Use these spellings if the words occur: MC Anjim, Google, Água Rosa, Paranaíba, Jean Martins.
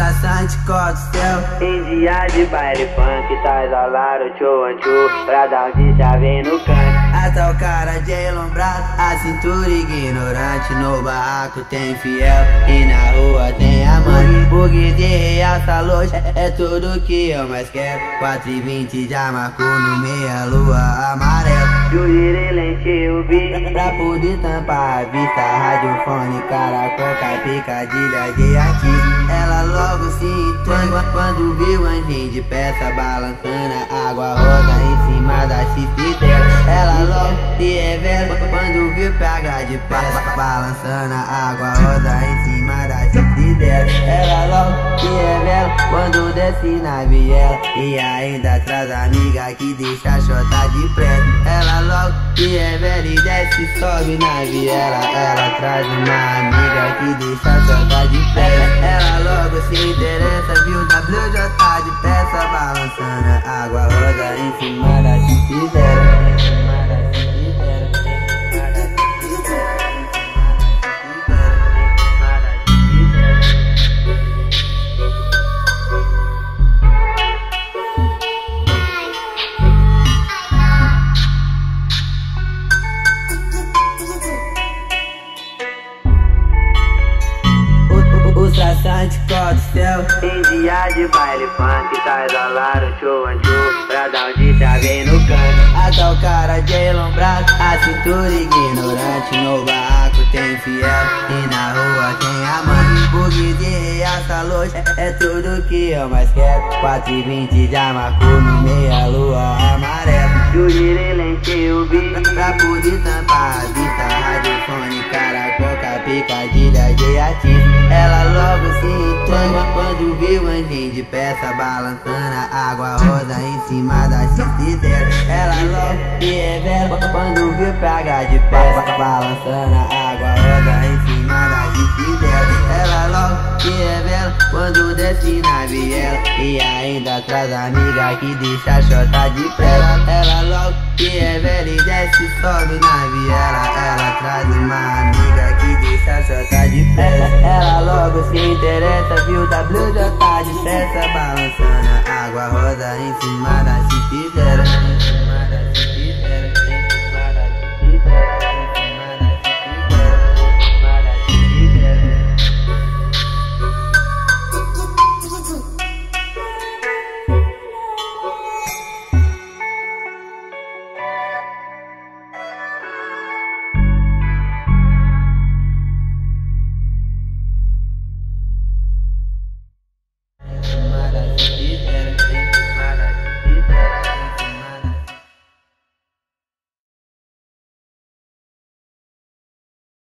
sensação de coquetel. Em dia de baile funk, tá isolado, tchu-anchu. Pra dar vista vem no canto. Até o cara de elombrado, a cintura ignorante. No barraco tem fiel e na rua tem amante. Bug de real, tá longe, é tudo que eu mais quero. 4:20 já marcou no meia lua amarelo. Jurei lentinho vi pra poder tampar a vista. Radiofone, caracol, picadilha de aqui. Ela logo se entanga quando viu anjinho de peça balançando a água rosa em cima da chifre dela. Ela logo se revela quando viu PH de peça balançando a água rosa em cima da chifre dela. Ela logo se revela quando desce na viela e ainda traz amiga que deixa chotar de preto. Ela logo se revela e desce e sobe na viela. Ela traz uma amiga que deixa chotar de preto. Ela logo se interessa, viu WJ tá de peça balançando a água rosa em cima da chifre dela. Em dia de baile funk, tá isolado, tchu-anchu. Pra dar vista vem no canto. Até o cara de elombrado, a cintura ignorante. No barraco tem fiel e na rua tem amante. Bug de real, tá longe, é tudo que eu mais quero. 4:20 já marcou no meia lua amarelo. Jurei lentinho vi pra poder tampar a vista. Radiofone, caracol, picadilha de ativo. Ela logo se entanga quando viu anjinho de peça balançando a água rosa em cima da chifre dela. Ela logo se revela quando viu PH de peça balançando a água rosa em cima da chifre dela. Ela logo se revela quando desce na viela e ainda traz amiga que deixa chotar de prela. Ela logo se revela e desce e sobe na viela. Ela traz uma amiga que deixa chotar de prela. Ela logo se interessa, viu WJ tá de peça balançando a água rosa em cima da chifre dela.